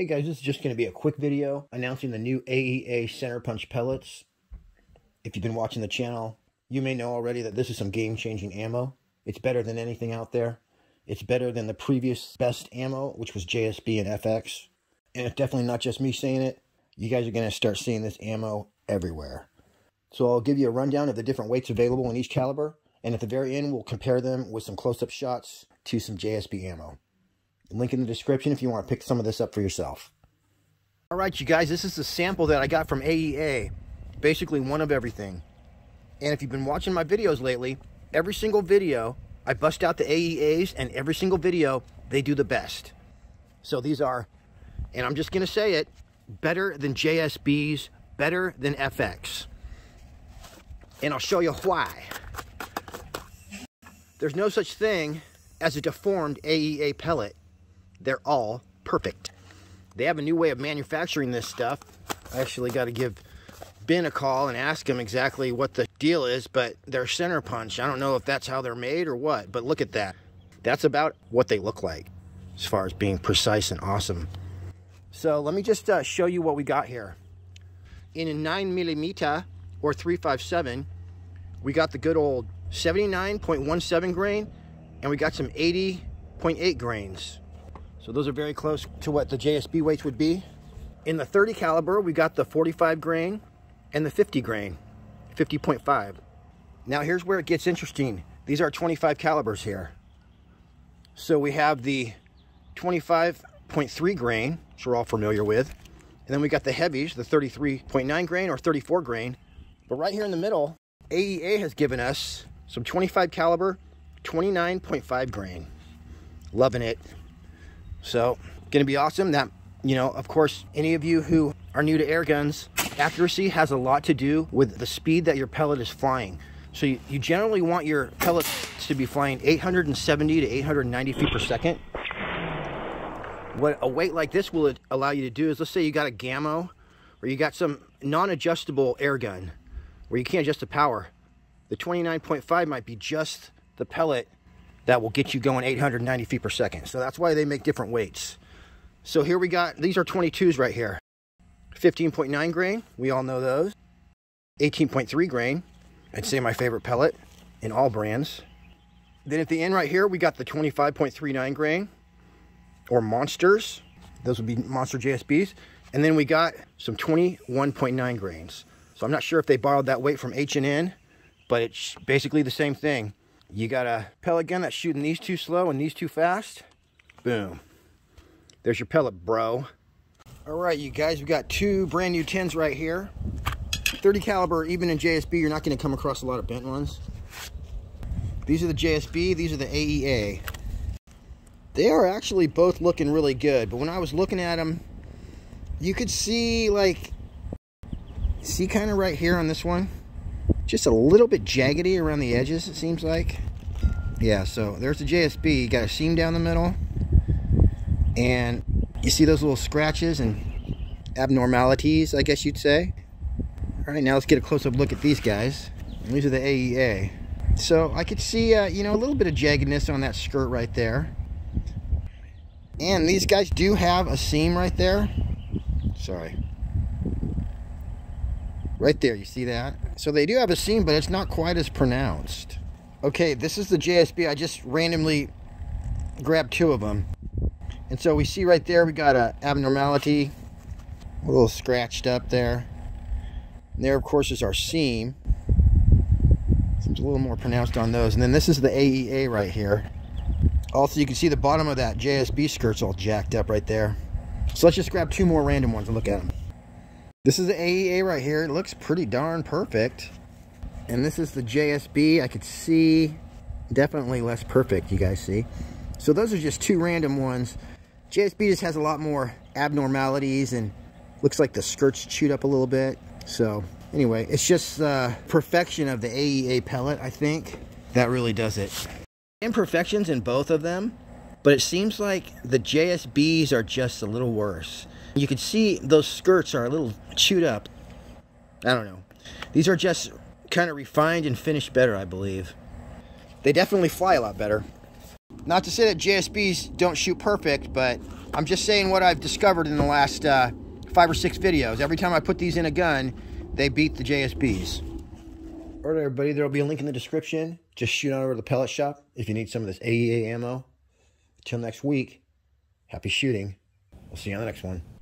Hey guys, this is just going to be a quick video announcing the new AEA Center Punch Pellets. If you've been watching the channel, you may know already that this is some game-changing ammo. It's better than anything out there. It's better than the previous best ammo, which was JSB and FX. And it's definitely not just me saying it. You guys are going to start seeing this ammo everywhere. So I'll give you a rundown of the different weights available in each caliber. And at the very end, we'll compare them with some close-up shots to some JSB ammo. Link in the description if you want to pick some of this up for yourself. All right, you guys, this is the sample that I got from AEA. Basically one of everything. And if you've been watching my videos lately, every single video, I bust out the AEAs, and every single video, they do the best. So these are, and I'm just going to say it, better than JSBs, better than FX. And I'll show you why. There's no such thing as a deformed AEA pellet. They're all perfect. They have a new way of manufacturing this stuff. I actually got to give Ben a call and ask him exactly what the deal is, but they're center punch. I don't know if that's how they're made or what, but look at that. That's about what they look like as far as being precise and awesome. So let me just show you what we got here. In a 9mm or 357, we got the good old 79.17 grain, and we got some 80.8 grains. So those are very close to what the JSB weights would be. In the 30 caliber, we got the 45 grain and the 50 grain, 50.5. Now here's where it gets interesting. These are 25 calibers here. So we have the 25.3 grain, which we're all familiar with. And then we got the heavies, the 33.9 grain or 34 grain. But right here in the middle, AEA has given us some 25 caliber, 29.5 grain. Loving it. So, gonna be awesome. That, you know, of course, any of you who are new to air guns, accuracy has a lot to do with the speed that your pellet is flying. So you generally want your pellets to be flying 870 to 890 feet per second. What a weight like this will allow you to do is, let's say you got a Gamo, or you got some non-adjustable air gun, where you can't adjust the power. The 29.5 might be just the pellet that will get you going 890 feet per second. So that's why they make different weights. So here we got, these are 22s right here. 15.9 grain, we all know those. 18.3 grain, I'd say my favorite pellet in all brands. Then at the end right here, we got the 25.39 grain, or monsters. Those would be monster JSBs. And then we got some 21.9 grains. So I'm not sure if they borrowed that weight from H&N, but it's basically the same thing. You got a pellet gun that's shooting these two slow and these two fast. Boom. There's your pellet, bro. All right, you guys, we've got two brand new 10s right here. 30 caliber, even in JSB, you're not going to come across a lot of bent ones. These are the JSB. These are the AEA. They are actually both looking really good, but when I was looking at them, you could see, like, see kind of right here on this one? Just a little bit jaggedy around the edges, it seems like. Yeah, so there's the JSB. You got a seam down the middle, and you see those little scratches and abnormalities, I guess you'd say. All right, now let's get a close-up look at these guys. And these are the AEA. So I could see, you know, a little bit of jaggedness on that skirt right there. And these guys do have a seam right there. Sorry. Right there, you see that? So they do have a seam, but it's not quite as pronounced. Okay, this is the JSB. I just randomly grabbed two of them. And so we see right there, we got an abnormality, a little scratched up there. And there, of course, is our seam. Seems a little more pronounced on those. And then this is the AEA right here. Also, you can see the bottom of that JSB skirt's all jacked up right there. So let's just grab two more random ones and look at them. This is the AEA right here. It looks pretty darn perfect. And this is the JSB. I could see definitely less perfect, you guys see. So those are just two random ones. JSB just has a lot more abnormalities and looks like the skirt's chewed up a little bit. So anyway, it's just the perfection of the AEA pellet, I think. That really does it. Imperfections in both of them, but it seems like the JSBs are just a little worse. You can see those skirts are a little chewed up. I don't know. These are just kind of refined and finished better, I believe. They definitely fly a lot better. Not to say that JSBs don't shoot perfect, but I'm just saying what I've discovered in the last 5 or 6 videos. Every time I put these in a gun, they beat the JSBs. All right, everybody, there'll be a link in the description. Just shoot on over to the pellet shop if you need some of this AEA ammo. Until next week, happy shooting. We'll see you on the next one.